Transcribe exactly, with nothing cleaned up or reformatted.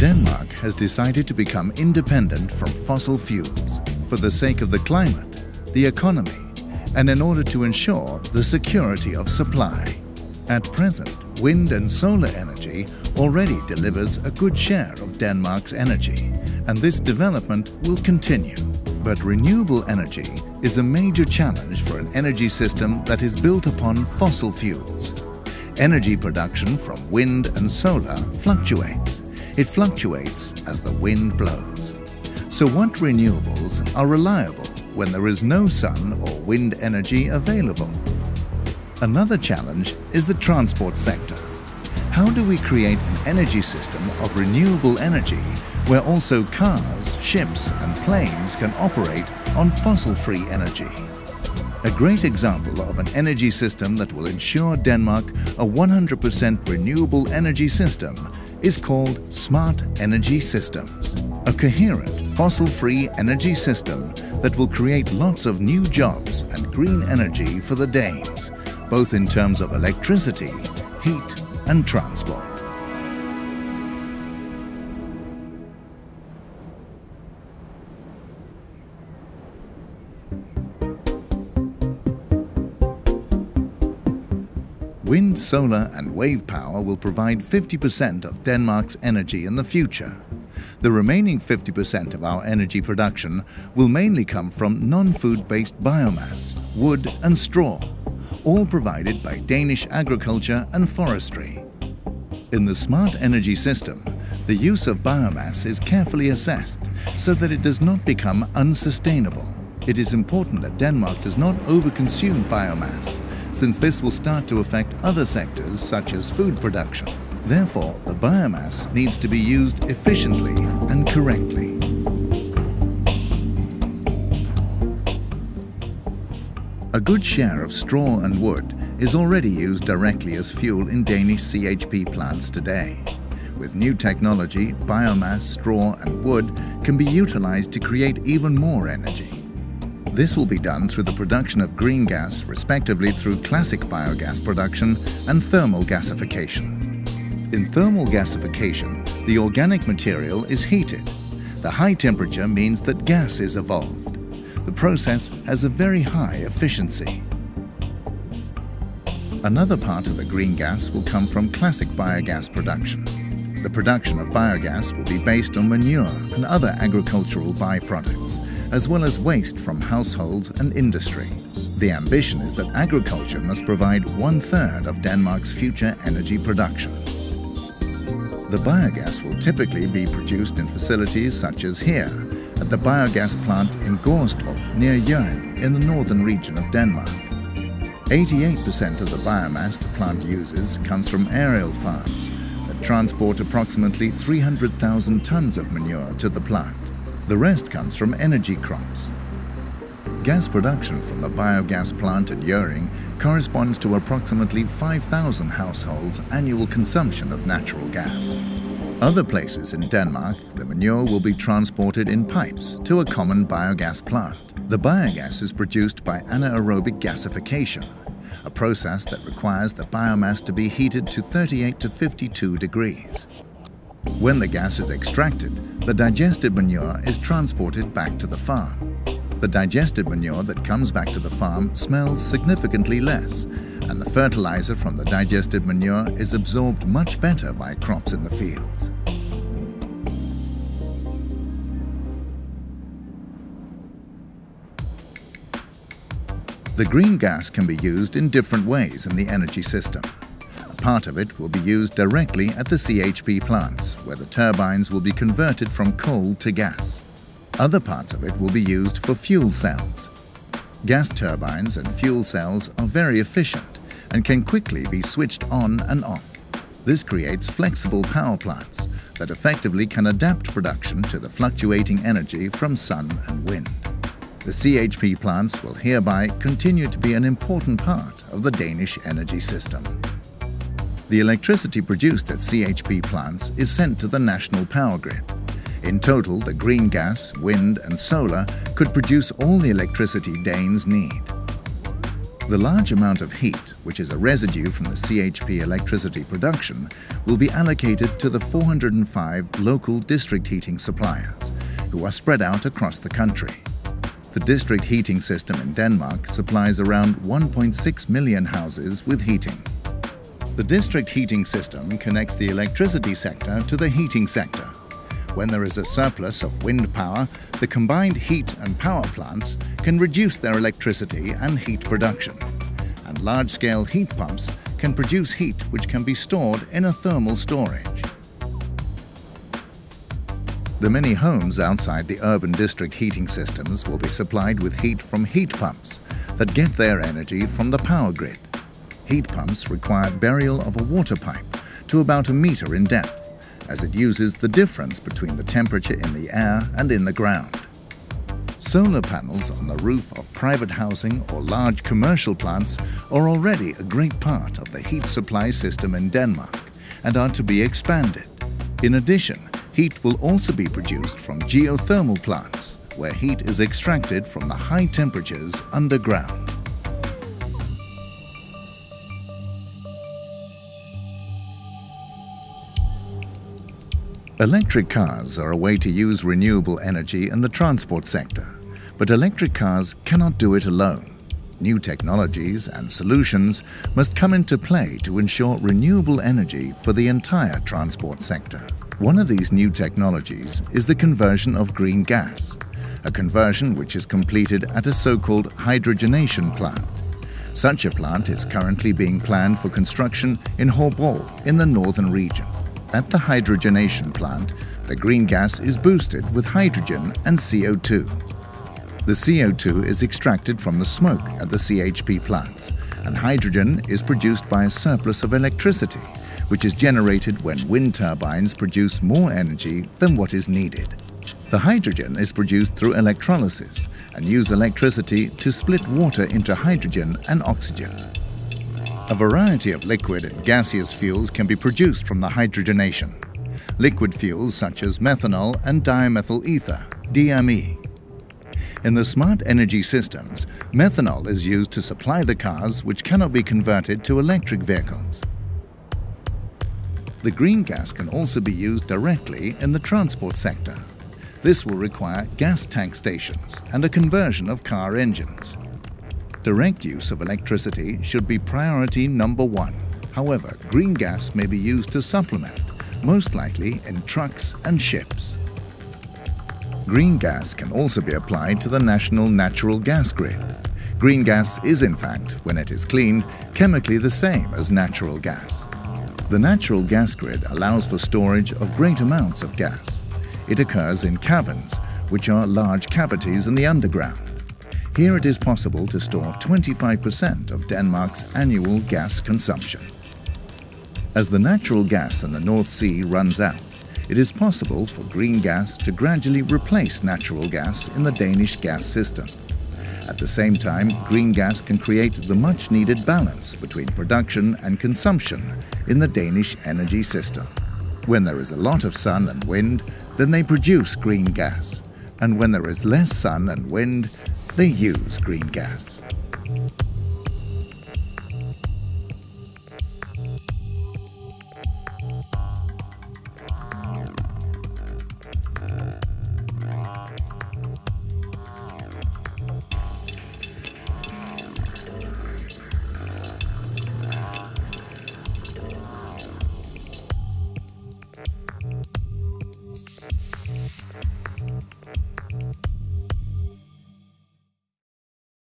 Denmark has decided to become independent from fossil fuels for the sake of the climate, the economy, and in order to ensure the security of supply. At present, wind and solar energy already delivers a good share of Denmark's energy, and this development will continue. But renewable energy is a major challenge for an energy system that is built upon fossil fuels. Energy production from wind and solar fluctuates. It fluctuates as the wind blows. So what renewables are reliable when there is no sun or wind energy available? Another challenge is the transport sector. How do we create an energy system of renewable energy where also cars, ships and planes can operate on fossil-free energy? A great example of an energy system that will ensure Denmark a one hundred percent renewable energy system is called Smart Energy Systems. A coherent, fossil-free energy system that will create lots of new jobs and green energy for the Danes, both in terms of electricity, heat and transport. Wind, solar and wave power will provide fifty percent of Denmark's energy in the future. The remaining fifty percent of our energy production will mainly come from non-food-based biomass, wood and straw, all provided by Danish agriculture and forestry. In the smart energy system, the use of biomass is carefully assessed so that it does not become unsustainable. It is important that Denmark does not overconsume biomass, since this will start to affect other sectors such as food production. Therefore, the biomass needs to be used efficiently and correctly. A good share of straw and wood is already used directly as fuel in Danish C H P plants today. With new technology, biomass, straw and wood can be utilized to create even more energy. This will be done through the production of green gas, respectively through classic biogas production and thermal gasification. In thermal gasification, the organic material is heated. The high temperature means that gas is evolved. The process has a very high efficiency. Another part of the green gas will come from classic biogas production. The production of biogas will be based on manure and other agricultural byproducts, as well as waste from households and industry. The ambition is that agriculture must provide one-third of Denmark's future energy production. The biogas will typically be produced in facilities such as here, at the biogas plant in Gorstrup near Hjørring in the northern region of Denmark. eighty-eight percent of the biomass the plant uses comes from aerial farms that transport approximately three hundred thousand tons of manure to the plant. The rest comes from energy crops. Gas production from the biogas plant at Hjørring corresponds to approximately five thousand households' annual consumption of natural gas. Other places in Denmark, the manure will be transported in pipes to a common biogas plant. The biogas is produced by anaerobic gasification, a process that requires the biomass to be heated to thirty-eight to fifty-two degrees. When the gas is extracted, the digested manure is transported back to the farm. The digested manure that comes back to the farm smells significantly less, and the fertilizer from the digested manure is absorbed much better by crops in the fields. The green gas can be used in different ways in the energy system. Part of it will be used directly at the C H P plants, where the turbines will be converted from coal to gas. Other parts of it will be used for fuel cells. Gas turbines and fuel cells are very efficient and can quickly be switched on and off. This creates flexible power plants that effectively can adapt production to the fluctuating energy from sun and wind. The C H P plants will hereby continue to be an important part of the Danish energy system. The electricity produced at C H P plants is sent to the national power grid. In total, the green gas, wind and solar could produce all the electricity Danes need. The large amount of heat, which is a residue from the C H P electricity production, will be allocated to the four hundred five local district heating suppliers, who are spread out across the country. The district heating system in Denmark supplies around one point six million houses with heating. The district heating system connects the electricity sector to the heating sector. When there is a surplus of wind power, the combined heat and power plants can reduce their electricity and heat production. And large-scale heat pumps can produce heat which can be stored in a thermal storage. The many homes outside the urban district heating systems will be supplied with heat from heat pumps that get their energy from the power grid. Heat pumps require burial of a water pipe to about a meter in depth, as it uses the difference between the temperature in the air and in the ground. Solar panels on the roof of private housing or large commercial plants are already a great part of the heat supply system in Denmark and are to be expanded. In addition, heat will also be produced from geothermal plants, where heat is extracted from the high temperatures underground. Electric cars are a way to use renewable energy in the transport sector, but electric cars cannot do it alone. New technologies and solutions must come into play to ensure renewable energy for the entire transport sector. One of these new technologies is the conversion of green gas, a conversion which is completed at a so-called hydrogenation plant. Such a plant is currently being planned for construction in Horbol in the northern region. At the hydrogenation plant, the green gas is boosted with hydrogen and C O two. The C O two is extracted from the smoke at the C H P plants, and hydrogen is produced by a surplus of electricity, which is generated when wind turbines produce more energy than what is needed. The hydrogen is produced through electrolysis and uses electricity to split water into hydrogen and oxygen. A variety of liquid and gaseous fuels can be produced from the hydrogenation. Liquid fuels such as methanol and dimethyl ether, D M E. In the smart energy systems, methanol is used to supply the cars which cannot be converted to electric vehicles. The green gas can also be used directly in the transport sector. This will require gas tank stations and a conversion of car engines. Direct use of electricity should be priority number one. However, green gas may be used to supplement, most likely in trucks and ships. Green gas can also be applied to the national natural gas grid. Green gas is, in fact, when it is cleaned, chemically the same as natural gas. The natural gas grid allows for storage of great amounts of gas. It occurs in caverns, which are large cavities in the underground. Here it is possible to store twenty-five percent of Denmark's annual gas consumption. As the natural gas in the North Sea runs out, it is possible for green gas to gradually replace natural gas in the Danish gas system. At the same time, green gas can create the much-needed balance between production and consumption in the Danish energy system. When there is a lot of sun and wind, then they produce green gas. And when there is less sun and wind, they use green gas.